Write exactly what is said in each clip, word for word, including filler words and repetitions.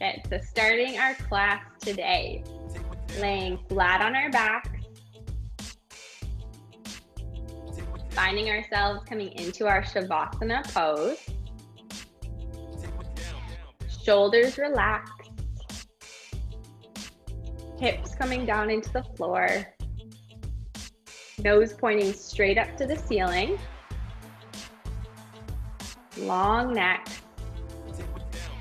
Okay, so starting our class today, laying flat on our backs, finding ourselves coming into our Shavasana pose, shoulders relaxed, hips coming down into the floor, nose pointing straight up to the ceiling, long neck.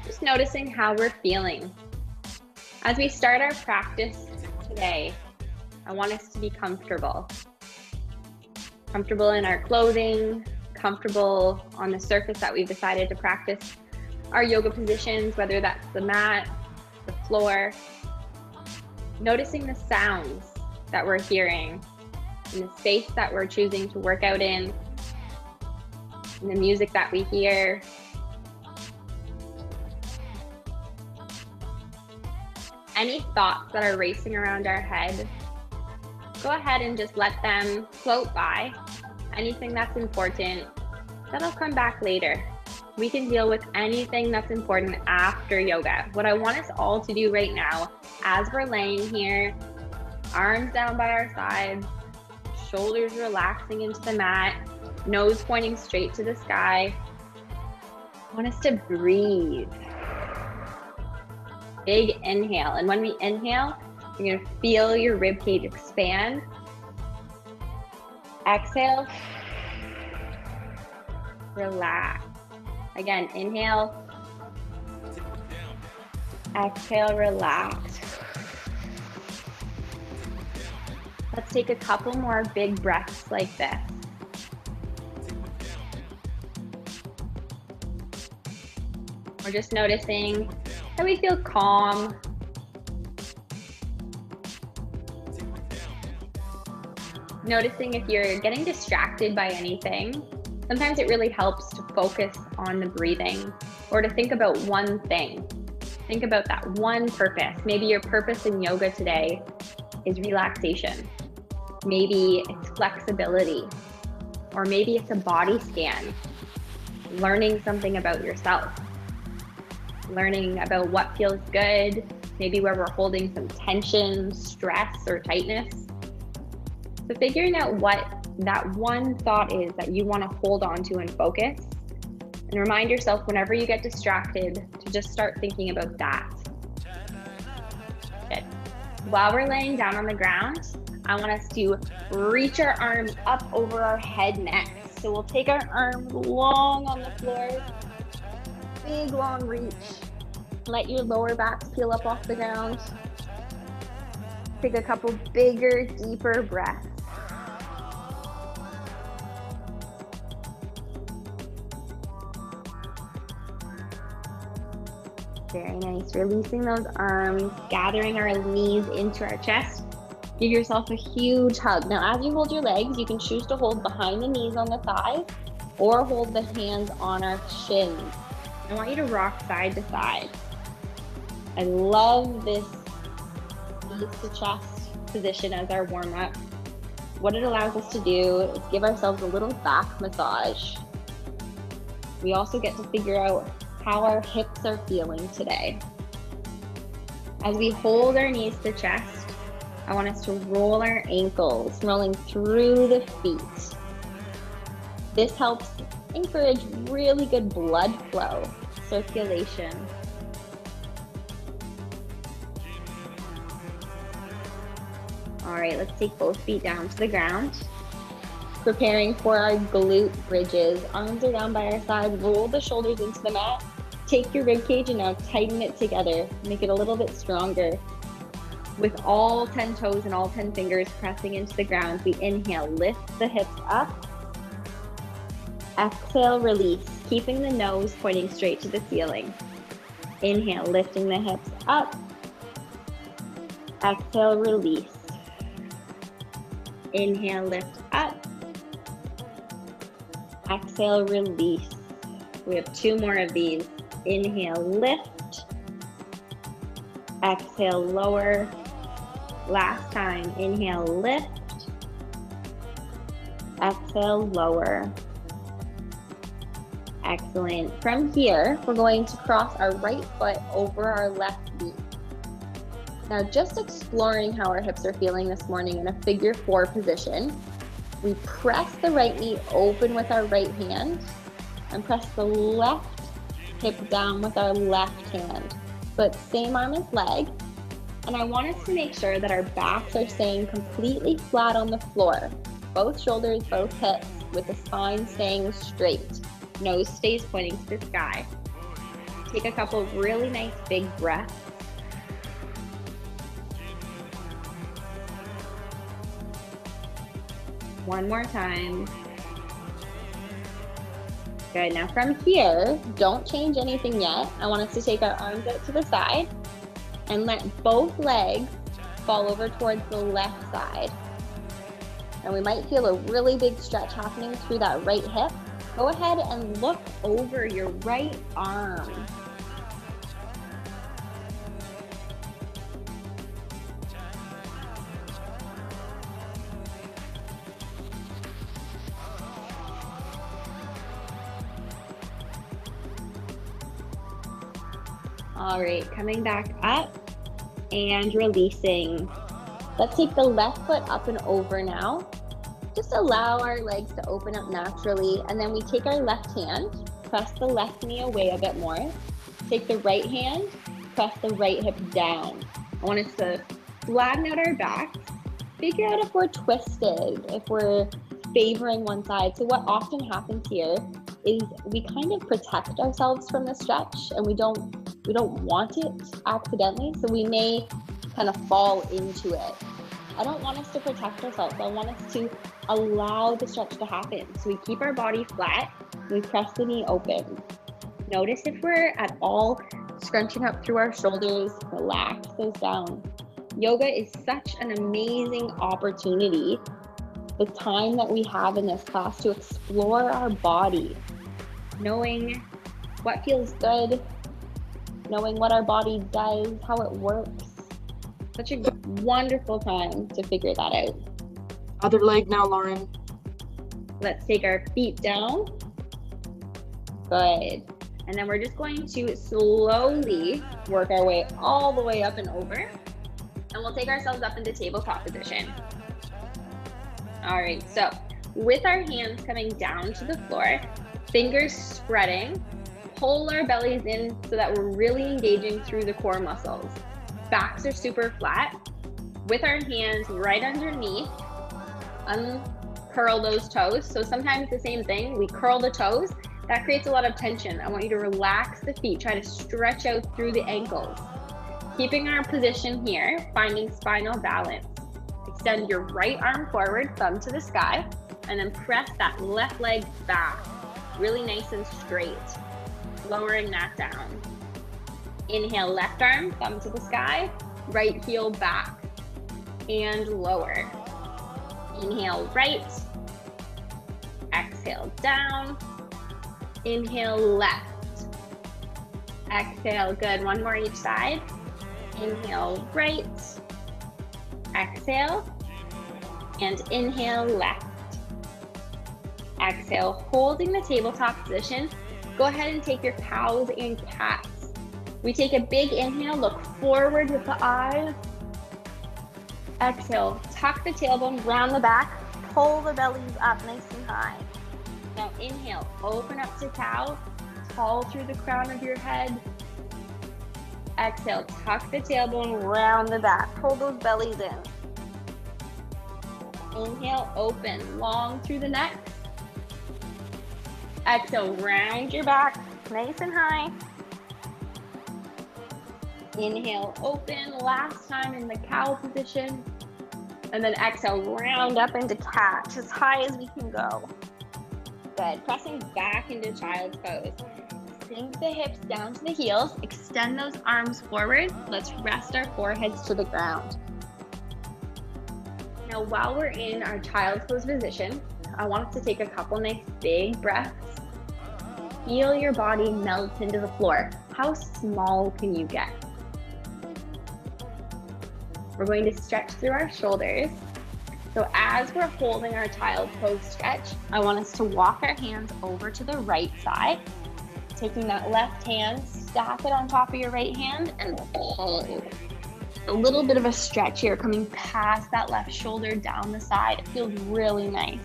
Just noticing how we're feeling. As we start our practice today, I want us to be comfortable. Comfortable in our clothing, comfortable on the surface that we've decided to practice our yoga positions, whether that's the mat, the floor. Noticing the sounds that we're hearing in the space that we're choosing to work out in, in the music that we hear. Any thoughts that are racing around our head, go ahead and just let them float by. Anything that's important, that'll come back later. We can deal with anything that's important after yoga. What I want us all to do right now, as we're laying here, arms down by our sides, shoulders relaxing into the mat, nose pointing straight to the sky, I want us to breathe. Big inhale, and when we inhale, you're gonna feel your rib cage expand. Exhale, relax. Again, inhale, exhale, relax. Let's take a couple more big breaths like this. We're just noticing that we feel calm. Noticing if you're getting distracted by anything. Sometimes it really helps to focus on the breathing or to think about one thing. Think about that one purpose. Maybe your purpose in yoga today is relaxation. Maybe it's flexibility, or maybe it's a body scan, learning something about yourself. Learning about what feels good, maybe where we're holding some tension, stress, or tightness. So figuring out what that one thought is that you want to hold on to and focus, and remind yourself whenever you get distracted to just start thinking about that. Good. While we're laying down on the ground, I want us to reach our arms up over our head next. So we'll take our arms long on the floor. Big long reach. Let your lower back peel up off the ground. Take a couple bigger, deeper breaths. Very nice. Releasing those arms, gathering our knees into our chest. Give yourself a huge hug. Now, as you hold your legs, you can choose to hold behind the knees on the thighs or hold the hands on our shins. I want you to rock side to side. I love this knees to chest position as our warm up. What it allows us to do is give ourselves a little back massage. We also get to figure out how our hips are feeling today. As we hold our knees to chest, I want us to roll our ankles, rolling through the feet. This helps encourage really good blood flow, circulation. All right, let's take both feet down to the ground. Preparing for our glute bridges. Arms are down by our side, roll the shoulders into the mat. Take your rib cage and now tighten it together. Make it a little bit stronger. With all ten toes and all ten fingers pressing into the ground, we inhale, lift the hips up. Exhale, release, keeping the nose pointing straight to the ceiling. Inhale, lifting the hips up. Exhale, release. Inhale, lift up. Exhale, release. We have two more of these. Inhale, lift. Exhale, lower. Last time, inhale, lift. Exhale, lower. Excellent. From here, we're going to cross our right foot over our left knee. Now, just exploring how our hips are feeling this morning in a figure four position, we press the right knee open with our right hand and press the left hip down with our left hand, but same arm as leg. And I want us to make sure that our backs are staying completely flat on the floor, both shoulders, both hips, with the spine staying straight. Nose stays pointing to the sky. Take a couple of really nice big breaths. One more time. Good, now from here, don't change anything yet. I want us to take our arms out to the side and let both legs fall over towards the left side. And we might feel a really big stretch happening through that right hip. Go ahead and look over your right arm. All right, coming back up and releasing. Let's take the left foot up and over now. Just allow our legs to open up naturally, and then we take our left hand, press the left knee away a bit more. Take the right hand, press the right hip down. I want us to flatten out our backs. Figure out if we're twisted, if we're favoring one side. So what often happens here is we kind of protect ourselves from the stretch, and we don't We don't want it accidentally, so we may kind of fall into it. I don't want us to protect ourselves. I want us to allow the stretch to happen. So we keep our body flat, we press the knee open. Notice if we're at all scrunching up through our shoulders, relax those down. Yoga is such an amazing opportunity, the time that we have in this class to explore our body, knowing what feels good, knowing what our body does, how it works. Such a wonderful time to figure that out. Other leg now, Lauren. Let's take our feet down. Good. And then we're just going to slowly work our way all the way up and over. And we'll take ourselves up into tabletop position. All right, so with our hands coming down to the floor, fingers spreading, pull our bellies in so that we're really engaging through the core muscles. Backs are super flat. With our hands right underneath, uncurl those toes. So sometimes the same thing, we curl the toes. That creates a lot of tension. I want you to relax the feet, try to stretch out through the ankles. Keeping our position here, finding spinal balance. Extend your right arm forward, thumb to the sky, and then press that left leg back, really nice and straight. Lowering that down. Inhale, left arm, thumb to the sky, right heel back and lower. Inhale, right. Exhale, down. Inhale, left. Exhale, good. One more each side. Inhale, right. Exhale. And inhale, left. Exhale, holding the tabletop position. Go ahead and take your cows and cats. We take a big inhale, look forward with the eyes. Exhale, tuck the tailbone, round the back, pull the bellies up nice and high. Now inhale, open up to cow, tall through the crown of your head. Exhale, tuck the tailbone, round the back, pull those bellies in. Inhale, open, long through the neck. Exhale, round your back, nice and high. Inhale, open, last time in the cow position. And then exhale, round up into cat, as high as we can go. Good, pressing back into child's pose. Sink the hips down to the heels, extend those arms forward. Let's rest our foreheads to the ground. Now, while we're in our child's pose position, I want us to take a couple nice big breaths. Feel your body melt into the floor. How small can you get? We're going to stretch through our shoulders. So as we're holding our child pose stretch, I want us to walk our hands over to the right side, taking that left hand, stack it on top of your right hand, and pull. A little bit of a stretch here, coming past that left shoulder, down the side. It feels really nice.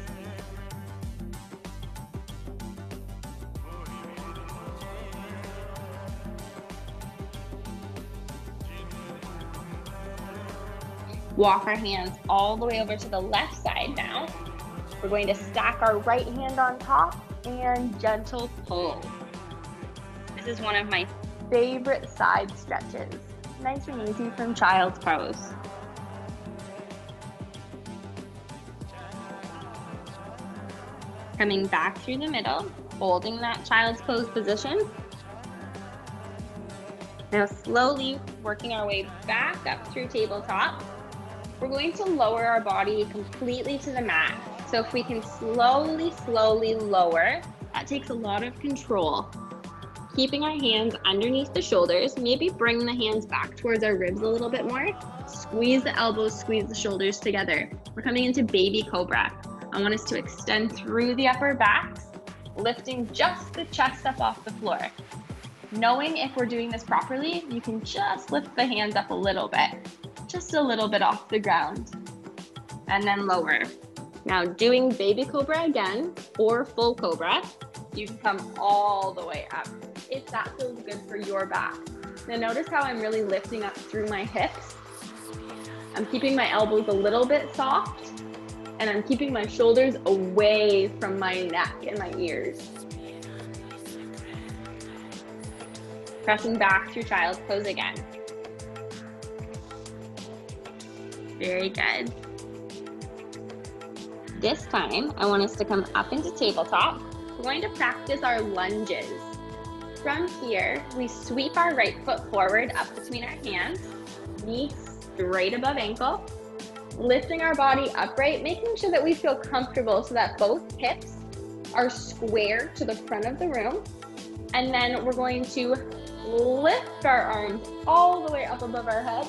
Walk our hands all the way over to the left side now. We're going to stack our right hand on top and gentle pull. This is one of my favorite side stretches. Nice and easy from child's pose. Coming back through the middle, holding that child's pose position. Now slowly working our way back up through tabletop. We're going to lower our body completely to the mat. So if we can slowly, slowly lower, that takes a lot of control. Keeping our hands underneath the shoulders, maybe bring the hands back towards our ribs a little bit more. Squeeze the elbows, squeeze the shoulders together. We're coming into baby cobra. I want us to extend through the upper backs, lifting just the chest up off the floor. Knowing if we're doing this properly, you can just lift the hands up a little bit. Just a little bit off the ground, and then lower. Now doing baby cobra again, or full cobra, you can come all the way up if that feels good for your back. Now notice how I'm really lifting up through my hips. I'm keeping my elbows a little bit soft, and I'm keeping my shoulders away from my neck and my ears. Pressing back through child's pose again. Very good. This time, I want us to come up into tabletop. We're going to practice our lunges. From here, we sweep our right foot forward up between our hands, knee straight above ankle, lifting our body upright, making sure that we feel comfortable so that both hips are square to the front of the room. And then we're going to lift our arms all the way up above our head,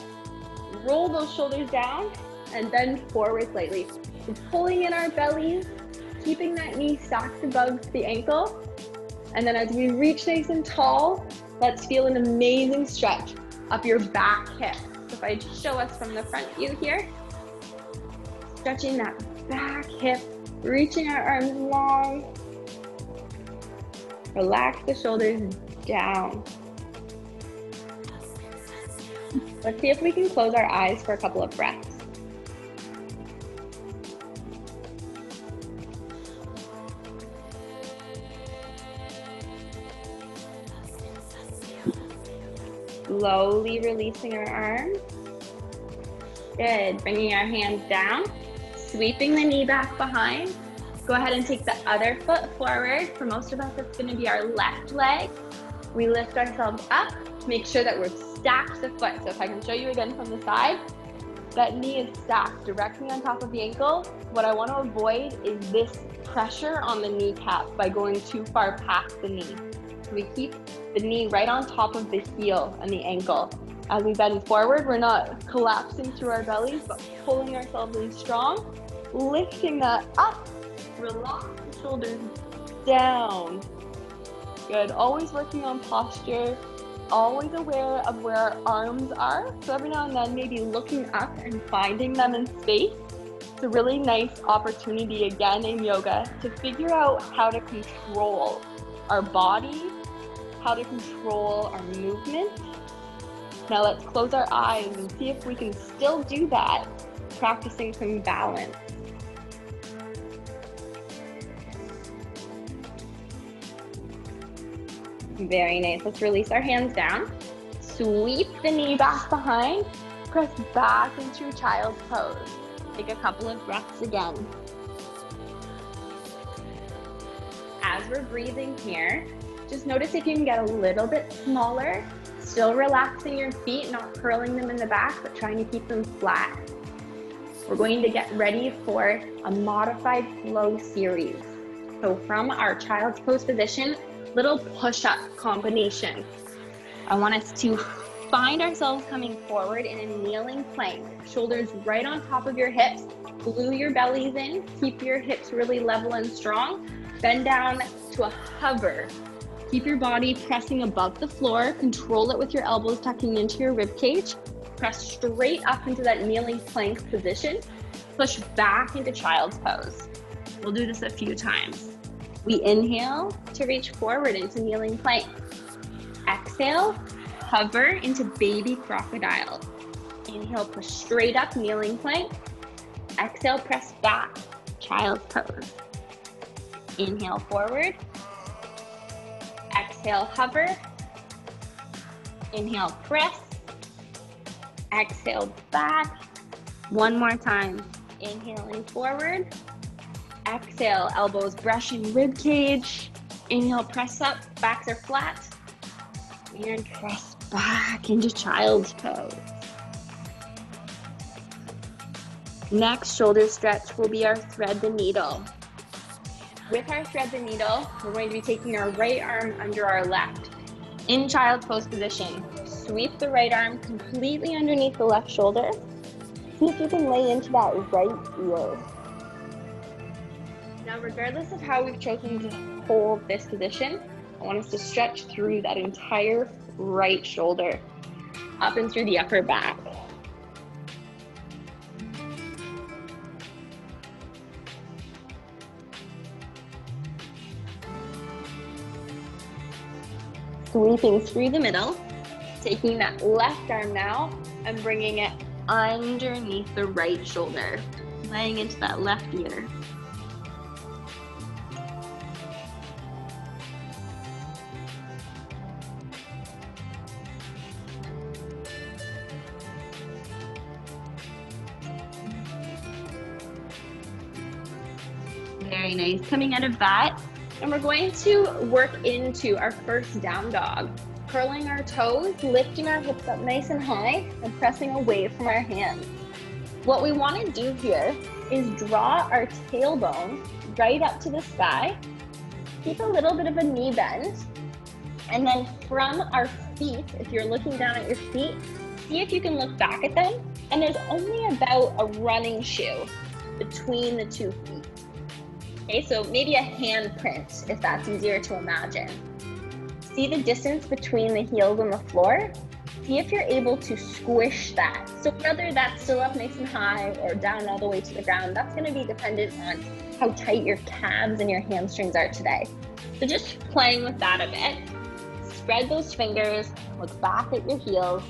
roll those shoulders down, and bend forward slightly. We're pulling in our bellies, keeping that knee stacked above the ankle. And then as we reach nice and tall, let's feel an amazing stretch up your back hip. So if I show us from the front view here, stretching that back hip, reaching our arms long, relax the shoulders down. Let's see if we can close our eyes for a couple of breaths. Slowly releasing our arms. Good, bringing our hands down, sweeping the knee back behind. Go ahead and take the other foot forward. For most of us, it's gonna be our left leg. We lift ourselves up. Make sure that we're stacked the foot. So if I can show you again from the side, that knee is stacked directly on top of the ankle. What I want to avoid is this pressure on the kneecap by going too far past the knee. So we keep the knee right on top of the heel and the ankle. As we bend forward, we're not collapsing through our bellies, but pulling ourselves in strong, lifting that up, relax the shoulders down. Good, always working on posture. Always aware of where our arms are. So every now and then, maybe looking up and finding them in space. It's a really nice opportunity again in yoga to figure out how to control our body, how to control our movement. Now let's close our eyes and see if we can still do that, practicing some balance. Very nice. Let's release our hands down. Sweep the knee back behind. Press back into child's pose. Take a couple of breaths again. As we're breathing here, just notice if you can get a little bit smaller, still relaxing your feet, not curling them in the back, but trying to keep them flat. We're going to get ready for a modified flow series. So from our child's pose position, little push-up combination. I want us to find ourselves coming forward in a kneeling plank, shoulders right on top of your hips, glue your bellies in, keep your hips really level and strong, bend down to a hover. Keep your body pressing above the floor, control it with your elbows tucking into your rib cage, press straight up into that kneeling plank position, push back into child's pose. We'll do this a few times. We inhale to reach forward into kneeling plank. Exhale, hover into baby crocodile. Inhale, push straight up, kneeling plank. Exhale, press back, child's pose. Inhale, forward. Exhale, hover. Inhale, press. Exhale, back. One more time. Inhaling forward. Exhale, elbows brushing rib cage. Inhale, press up, backs are flat. And press back into child's pose. Next shoulder stretch will be our thread the needle. With our thread the needle, we're going to be taking our right arm under our left. In child's pose position, sweep the right arm completely underneath the left shoulder. See if you can lay into that right ear. Now, regardless of how we've chosen to hold this position, I want us to stretch through that entire right shoulder, up and through the upper back. Sweeping through the middle, taking that left arm now and bringing it underneath the right shoulder, laying into that left ear. Very nice. Coming out of that, and we're going to work into our first down dog, curling our toes, lifting our hips up nice and high, and pressing away from our hands. What we want to do here is draw our tailbone right up to the sky, keep a little bit of a knee bend, and then from our feet, if you're looking down at your feet, see if you can look back at them, and there's only about a running shoe between the two feet. Okay, so maybe a handprint, if that's easier to imagine. See the distance between the heels and the floor? See if you're able to squish that. So whether that's still up nice and high or down all the way to the ground, that's gonna be dependent on how tight your calves and your hamstrings are today. So just playing with that a bit. Spread those fingers, look back at your heels,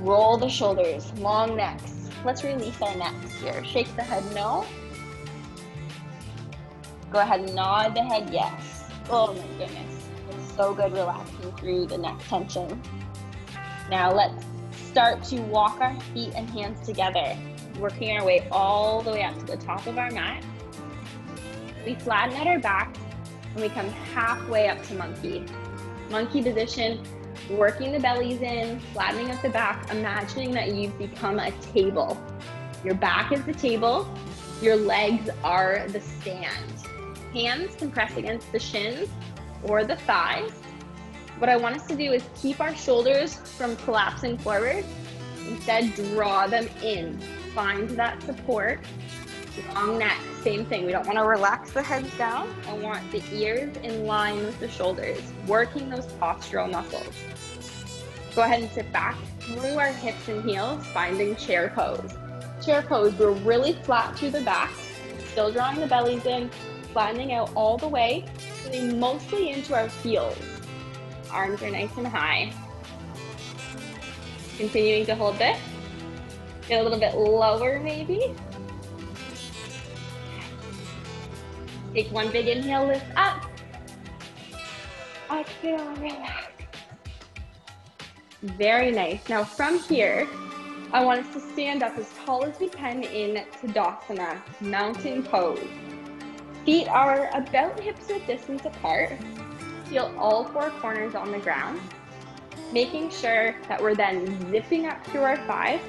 roll the shoulders, long necks. Let's release our necks here. Shake the head no. Go ahead and nod the head yes. Oh my goodness, it's so good relaxing through the neck tension. Now let's start to walk our feet and hands together, working our way all the way up to the top of our mat. We flatten out our back and we come halfway up to monkey. Monkey position, working the bellies in, flattening up the back, imagining that you've become a table. Your back is the table, your legs are the stand. Hands can press against the shins or the thighs. What I want us to do is keep our shoulders from collapsing forward. Instead, draw them in. Find that support. Long neck, same thing. We don't want to relax the heads down. I want the ears in line with the shoulders, working those postural muscles. Go ahead and sit back through our hips and heels, finding chair pose. Chair pose, we're really flat through the back, still drawing the bellies in, flattening out all the way, coming mostly into our heels. Arms are nice and high. Continuing to hold this. Get a little bit lower maybe. Take one big inhale, lift up. Exhale, relax. Very nice. Now from here, I want us to stand up as tall as we can in Tadasana, mountain pose. Feet are about hips width distance apart. Feel all four corners on the ground, making sure that we're then zipping up through our thighs,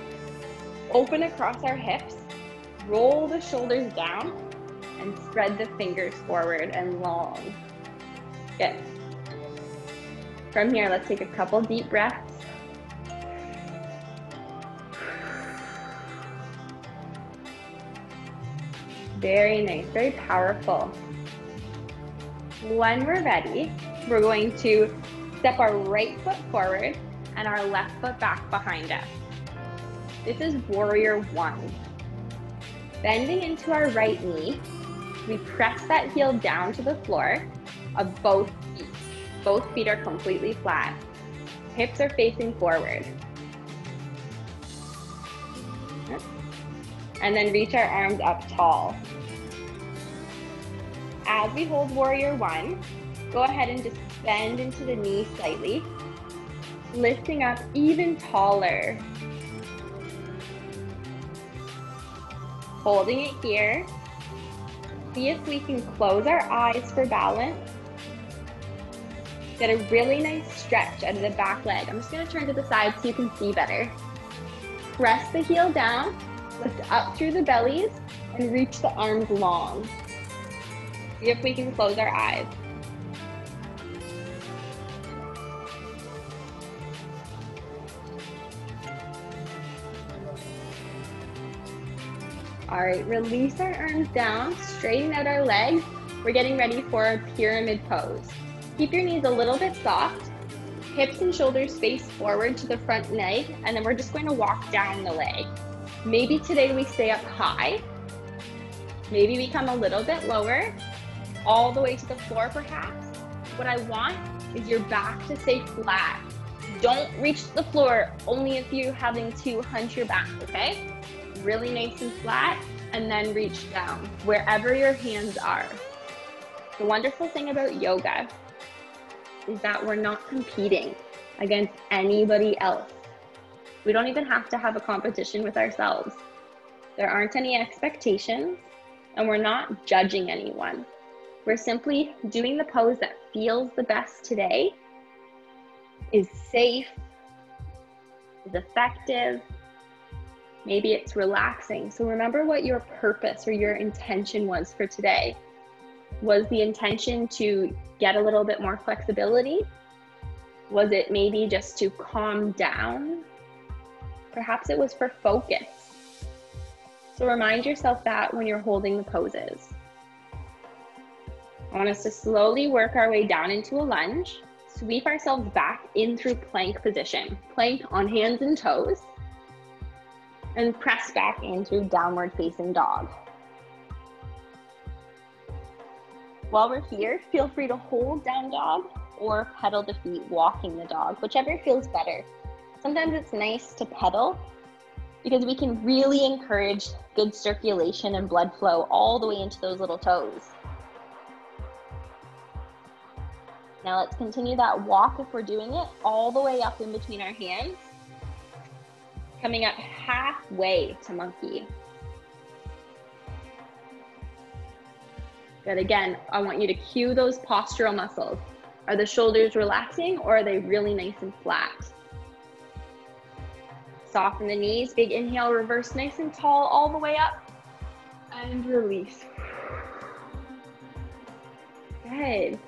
open across our hips, roll the shoulders down, and spread the fingers forward and long. Good. From here, let's take a couple deep breaths, Very nice, very powerful. When we're ready, we're going to step our right foot forward and our left foot back behind us. This is warrior one. Bending into our right knee, we press that heel down to the floor of both feet. Both feet are completely flat. Hips are facing forward. And then reach our arms up tall. As we hold warrior one, go ahead and just bend into the knee slightly, lifting up even taller. Holding it here. See if we can close our eyes for balance. Get a really nice stretch out of the back leg. I'm just gonna turn to the side so you can see better. Press the heel down, lift up through the bellies, and reach the arms long. See if we can close our eyes. All right, release our arms down, straighten out our legs. We're getting ready for a pyramid pose. Keep your knees a little bit soft, hips and shoulders face forward to the front leg, and then we're just going to walk down the leg. Maybe today we stay up high. Maybe we come a little bit lower, all the way to the floor perhaps. What I want is your back to stay flat. Don't reach the floor, only if you're having to hunch your back, okay? Really nice and flat, and then reach down wherever your hands are. The wonderful thing about yoga is that we're not competing against anybody else. We don't even have to have a competition with ourselves. There aren't any expectations, and we're not judging anyone. We're simply doing the pose that feels the best today, is safe, is effective. Maybe it's relaxing. So remember what your purpose or your intention was for today. Was the intention to get a little bit more flexibility? Was it maybe just to calm down? Perhaps it was for focus. So remind yourself that when you're holding the poses. I want us to slowly work our way down into a lunge. Sweep ourselves back in through plank position. Plank on hands and toes. And press back into downward facing dog. While we're here, feel free to hold down dog or pedal the feet walking the dog, whichever feels better. Sometimes it's nice to pedal because we can really encourage good circulation and blood flow all the way into those little toes. Now let's continue that walk if we're doing it all the way up in between our hands. Coming up halfway to monkey. Good, again, I want you to cue those postural muscles. Are the shoulders relaxing or are they really nice and flat? Soften the knees, big inhale, reverse nice and tall all the way up and release. Good.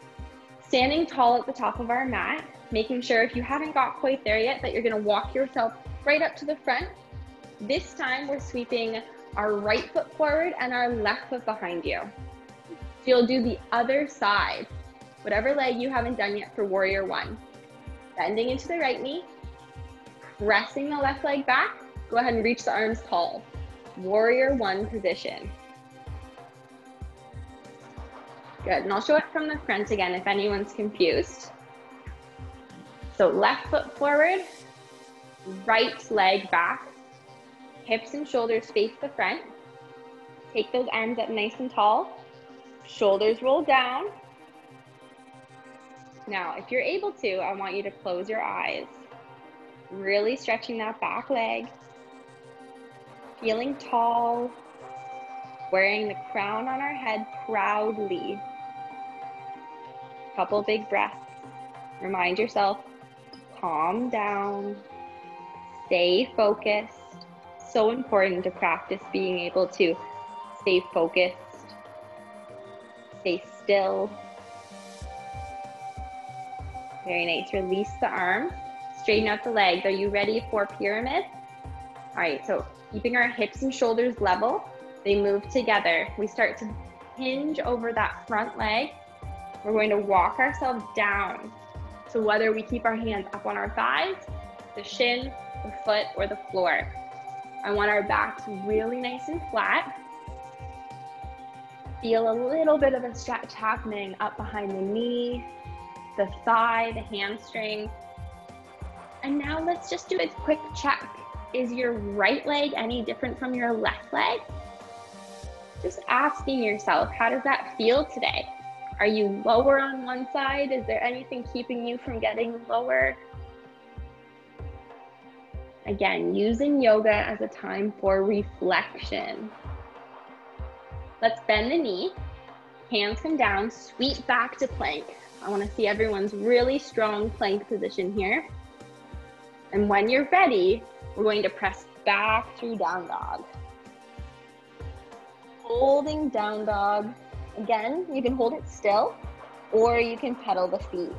Standing tall at the top of our mat, making sure if you haven't got quite there yet that you're gonna walk yourself right up to the front. This time we're sweeping our right foot forward and our left foot behind you. So you'll do the other side, whatever leg you haven't done yet for warrior one. Bending into the right knee, pressing the left leg back, go ahead and reach the arms tall. Warrior one position. Good, and I'll show it from the front again if anyone's confused. So left foot forward, right leg back, hips and shoulders face the front. Take those arms up nice and tall, shoulders roll down. Now, if you're able to, I want you to close your eyes, really stretching that back leg, feeling tall, wearing the crown on our head proudly. Couple big breaths. Remind yourself, calm down. Stay focused. So important to practice being able to stay focused, stay still. Very nice. Release the arm. Straighten out the legs. Are you ready for pyramid? All right, so keeping our hips and shoulders level, They move together. We start to hinge over that front leg. We're going to walk ourselves down. So whether we keep our hands up on our thighs, the shin, the foot, or the floor. I want our backs really nice and flat. Feel a little bit of a stretch happening up behind the knee, the thigh, the hamstring. And now let's just do a quick check. Is your right leg any different from your left leg? Just asking yourself, how does that feel today? Are you lower on one side? Is there anything keeping you from getting lower? Again, using yoga as a time for reflection. Let's bend the knee, hands come down, sweep back to plank. I wanna see everyone's really strong plank position here. And when you're ready, we're going to press back through down dog. Holding down dog. Again, you can hold it still, or you can pedal the feet.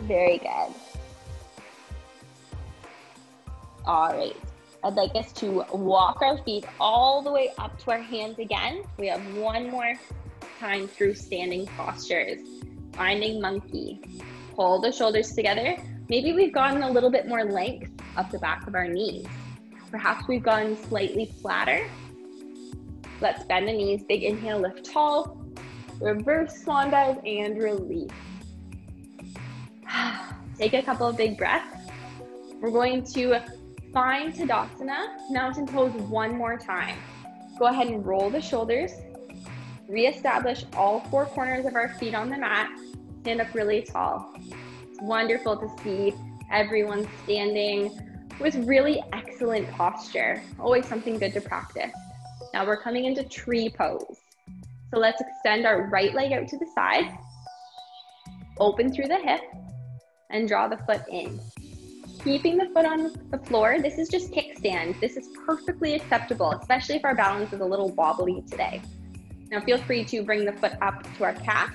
Very good. All right, I'd like us to walk our feet all the way up to our hands again. We have one more time through standing postures. Finding monkey. Pull the shoulders together. Maybe we've gotten a little bit more length up the back of our knees. Perhaps we've gone slightly flatter. Let's bend the knees, big inhale, lift tall, reverse swan dive and release. Take a couple of big breaths. We're going to find Tadasana, mountain pose one more time. Go ahead and roll the shoulders, reestablish all four corners of our feet on the mat, stand up really tall. It's wonderful to see everyone standing with really excellent posture, always something good to practice. Now we're coming into tree pose. So let's extend our right leg out to the side, open through the hip, and draw the foot in. Keeping the foot on the floor, this is just kickstand. This is perfectly acceptable, especially if our balance is a little wobbly today. Now feel free to bring the foot up to our calf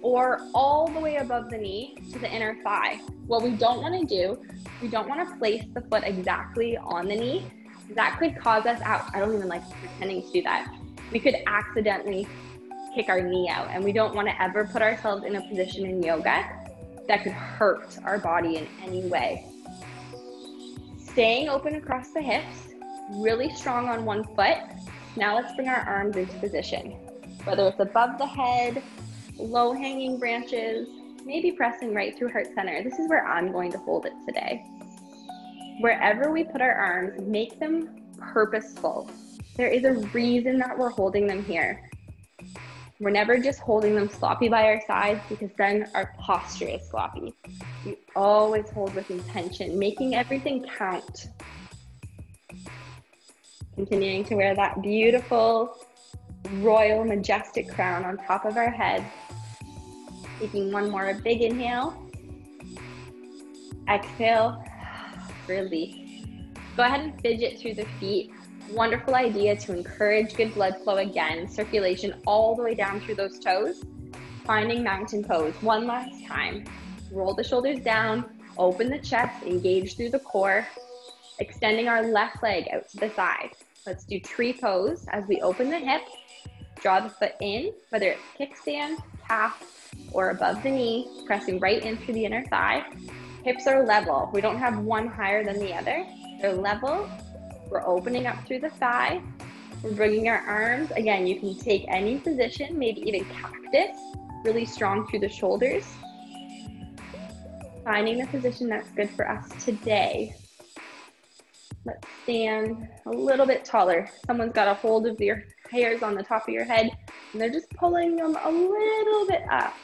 or all the way above the knee to the inner thigh. What we don't wanna do, we don't wanna place the foot exactly on the knee. That could cause us out. I don't even like pretending to do that. We could accidentally kick our knee out, and we don't want to ever put ourselves in a position in yoga that could hurt our body in any way. Staying open across the hips, really strong on one foot. Now let's bring our arms into position. Whether it's above the head, low hanging branches, maybe pressing right through heart center. This is where I'm going to hold it today. Wherever we put our arms, make them purposeful. There is a reason that we're holding them here. We're never just holding them sloppy by our sides, because then our posture is sloppy. We always hold with intention, making everything count. Continuing to wear that beautiful, royal, majestic crown on top of our head. Taking one more big inhale. Exhale. Release. Go ahead and fidget through the feet. Wonderful idea to encourage good blood flow again, circulation all the way down through those toes. Finding mountain pose one last time. Roll the shoulders down, open the chest, engage through the core, extending our left leg out to the side. Let's do tree pose as we open the hip, draw the foot in, whether it's kickstand, calf, or above the knee, pressing right in through the inner thigh. Hips are level. We don't have one higher than the other. They're level. We're opening up through the thigh. We're bringing our arms. Again, you can take any position, maybe even cactus, really strong through the shoulders. Finding the position that's good for us today. Let's stand a little bit taller. Someone's got a hold of your hairs on the top of your head, and they're just pulling them a little bit up.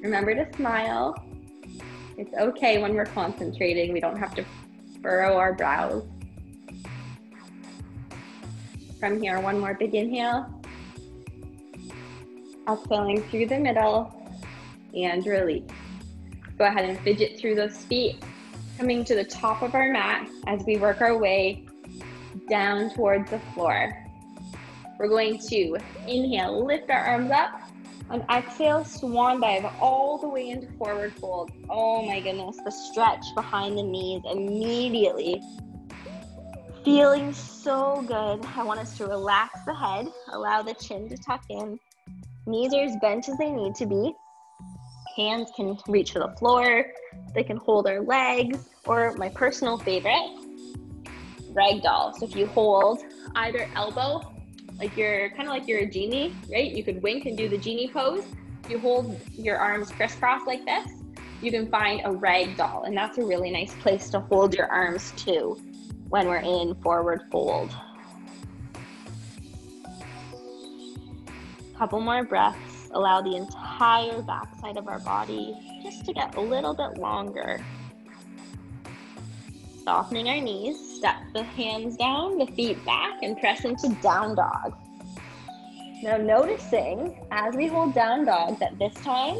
Remember to smile. It's okay when we're concentrating. We don't have to furrow our brows. From here, one more big inhale. Exhaling through the middle and release. Go ahead and fidget through those feet. Coming to the top of our mat as we work our way down towards the floor. We're going to inhale, lift our arms up. On exhale, swan dive all the way into forward fold. Oh my goodness, the stretch behind the knees immediately Feeling so good. I want us to relax the head, allow the chin to tuck in. Knees are as bent as they need to be. Hands can reach for the floor. They can hold our legs, or my personal favorite, ragdoll. So if you hold either elbow, like you're kind of like you're a genie, right? You could wink and do the genie pose. If you hold your arms crisscross like this, you can find a ragdoll, and that's a really nice place to hold your arms too. When we're in forward fold. Couple more breaths. Allow the entire backside of our body just to get a little bit longer. Softening our knees, step the hands down, the feet back, and press into down dog. Now noticing as we hold down dog that this time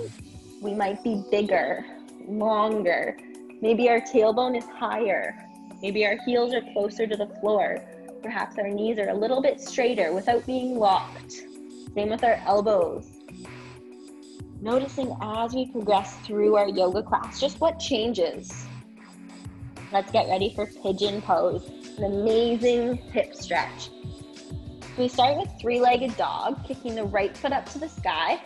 we might be bigger, longer. Maybe our tailbone is higher. Maybe our heels are closer to the floor. Perhaps our knees are a little bit straighter without being locked. Same with our elbows. Noticing as we progress through our yoga class, just what changes. Let's get ready for pigeon pose, an amazing hip stretch. We start with three-legged dog, kicking the right foot up to the sky.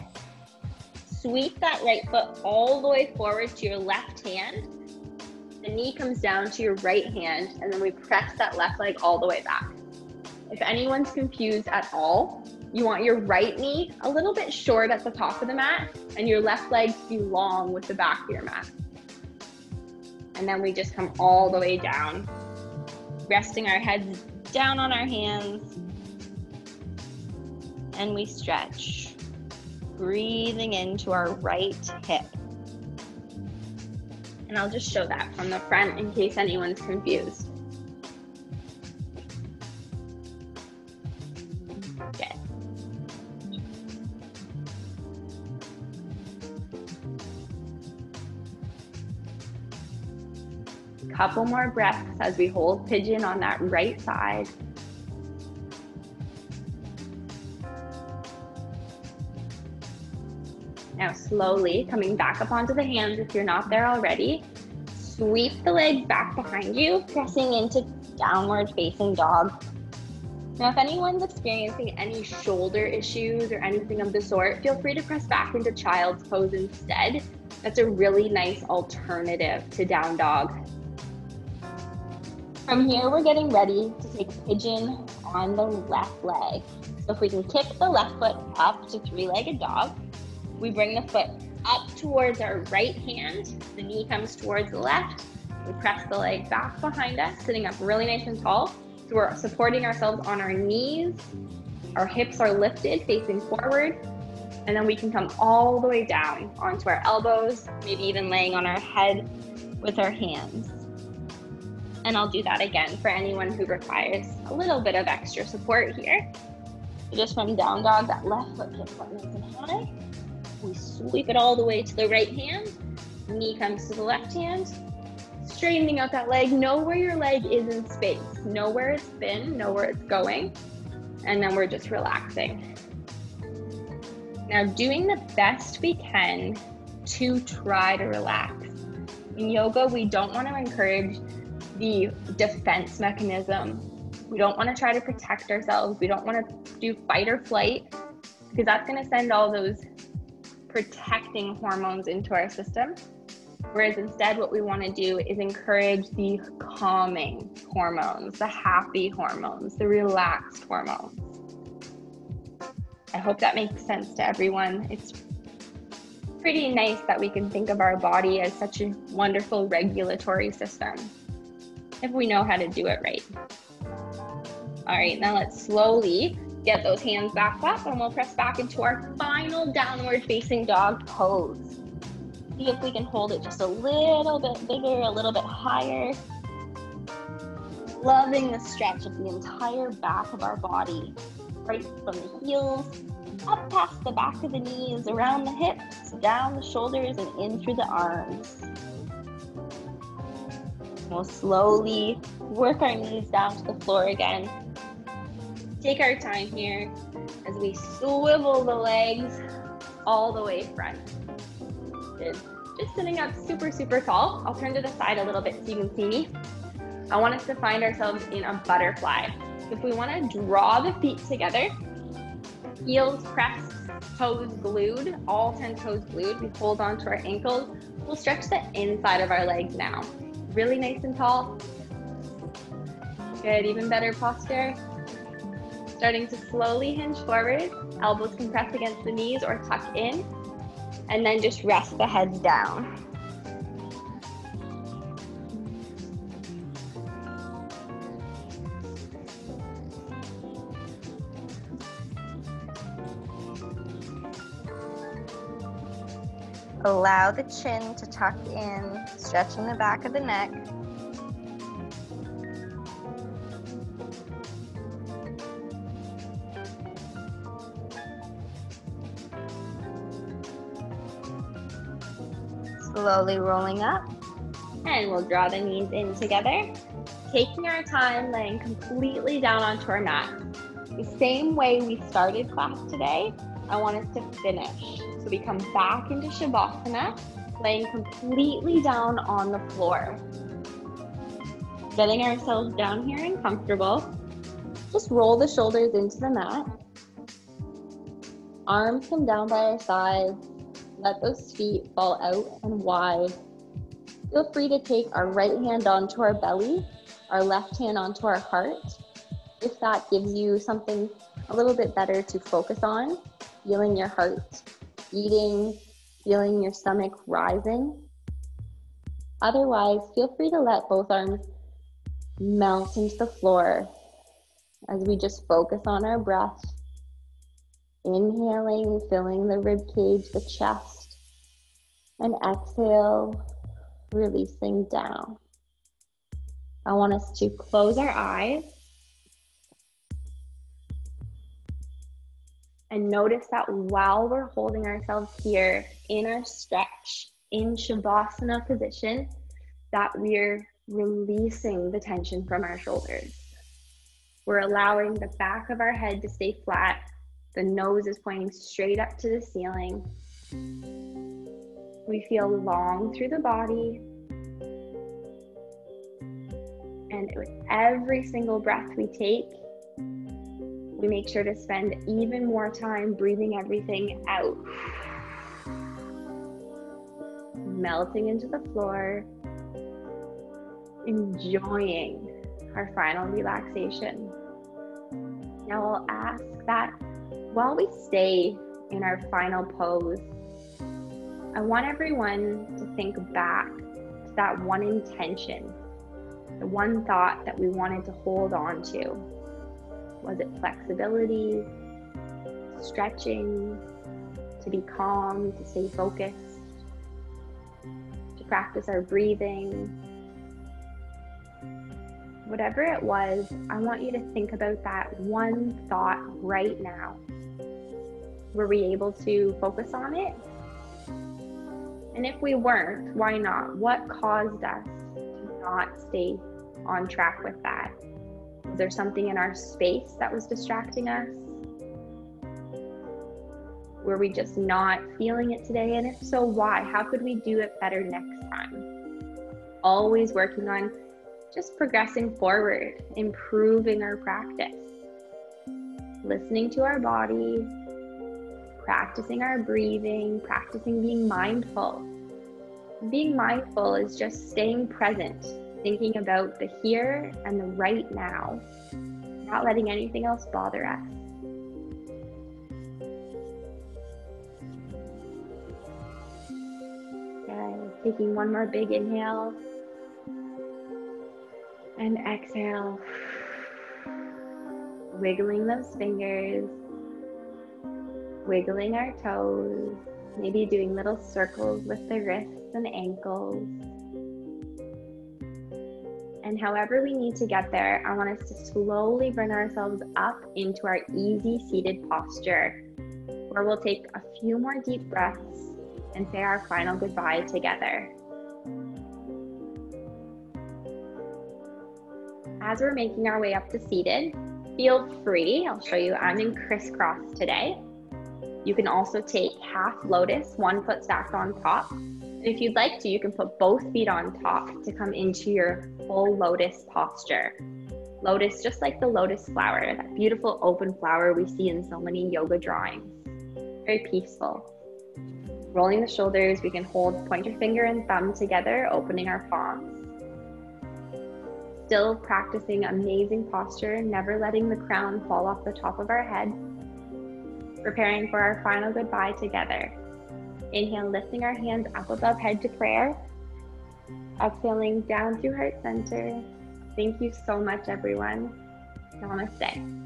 Sweep that right foot all the way forward to your left hand. The knee comes down to your right hand, and then we press that left leg all the way back. If anyone's confused at all, you want your right knee a little bit short at the top of the mat, and your left leg to be long with the back of your mat. And then we just come all the way down, resting our heads down on our hands, and we stretch, breathing into our right hip. And I'll just show that from the front in case anyone's confused. Good. Couple more breaths as we hold pigeon on that right side. Now slowly coming back up onto the hands if you're not there already. Sweep the leg back behind you, pressing into downward facing dog. Now if anyone's experiencing any shoulder issues or anything of the sort, feel free to press back into child's pose instead. That's a really nice alternative to down dog. From here, we're getting ready to take pigeon on the left leg. So if we can kick the left foot up to three-legged dog, we bring the foot up towards our right hand. The knee comes towards the left. We press the leg back behind us, sitting up really nice and tall. So we're supporting ourselves on our knees. Our hips are lifted, facing forward. And then we can come all the way down onto our elbows, maybe even laying on our head with our hands. And I'll do that again for anyone who requires a little bit of extra support here. So just from down dog, that left foot hip foot nice and high. We sweep it all the way to the right hand, knee comes to the left hand, straightening out that leg. Know where your leg is in space, know where it's been, know where it's going, and then we're just relaxing. Now doing the best we can to try to relax. In yoga, we don't want to encourage the defense mechanism. We don't want to try to protect ourselves. We don't want to do fight or flight, because that's going to send all those protecting hormones into our system. Whereas instead what we want to do is encourage the calming hormones, the happy hormones, the relaxed hormones. I hope that makes sense to everyone. It's pretty nice that we can think of our body as such a wonderful regulatory system if we know how to do it right. All right, now let's slowly get those hands back up, and we'll press back into our final downward facing dog pose. See if we can hold it just a little bit bigger, a little bit higher. Loving the stretch of the entire back of our body, right from the heels, up past the back of the knees, around the hips, down the shoulders, and in through the arms. We'll slowly work our knees down to the floor again. Take our time here as we swivel the legs all the way front. Good. Just sitting up super, super tall. I'll turn to the side a little bit so you can see me. I want us to find ourselves in a butterfly. If we want to draw the feet together, heels pressed, toes glued, all ten toes glued, we hold on to our ankles. We'll stretch the inside of our legs now. Really nice and tall. Good, even better posture. Starting to slowly hinge forward, elbows compressed against the knees or tuck in, and then just rest the heads down. Allow the chin to tuck in, stretching the back of the neck. Slowly rolling up. And we'll draw the knees in together, taking our time, laying completely down onto our mat. The same way we started class today, I want us to finish. So we come back into Shavasana, laying completely down on the floor. Getting ourselves down here and comfortable. Just roll the shoulders into the mat. Arms come down by our sides. Let those feet fall out and wide. Feel free to take our right hand onto our belly, our left hand onto our heart. If that gives you something a little bit better to focus on, feeling your heart beating, feeling your stomach rising. Otherwise, feel free to let both arms melt into the floor as we just focus on our breath. Inhaling, filling the rib cage, the chest, and exhale, releasing down. I want us to close our eyes and notice that while we're holding ourselves here in our stretch, in Shavasana position, that we're releasing the tension from our shoulders. We're allowing the back of our head to stay flat. The nose is pointing straight up to the ceiling. We feel long through the body. And with every single breath we take, we make sure to spend even more time breathing everything out. Melting into the floor, enjoying our final relaxation. Now I'll ask that while we stay in our final pose, I want everyone to think back to that one intention, the one thought that we wanted to hold on to. Was it flexibility, stretching, to be calm, to stay focused, to practice our breathing? Whatever it was, I want you to think about that one thought right now. Were we able to focus on it? And if we weren't, why not? What caused us to not stay on track with that? Was there something in our space that was distracting us? Were we just not feeling it today? And if so, why? How could we do it better next time? Always working on just progressing forward, improving our practice, listening to our body, practicing our breathing, practicing being mindful. Being mindful is just staying present, thinking about the here and the right now, not letting anything else bother us. Good. Taking one more big inhale. And exhale, wiggling those fingers, wiggling our toes, maybe doing little circles with the wrists and ankles. And however we need to get there, I want us to slowly bring ourselves up into our easy seated posture, where we'll take a few more deep breaths and say our final goodbye together. As we're making our way up to seated, feel free, I'll show you, I'm in crisscross today. You can also take half lotus, one foot stacked on top, And if you'd like to, you can put both feet on top to come into your full lotus posture. Lotus, just like the lotus flower, that beautiful open flower we see in so many yoga drawings. Very peaceful. Rolling the shoulders, we can hold pointer finger and thumb together, opening our palms. Still practicing amazing posture, never letting the crown fall off the top of our head. Preparing for our final goodbye together. Inhale, lifting our hands up above head to prayer. Exhaling down through heart center. Thank you so much, everyone. Namaste.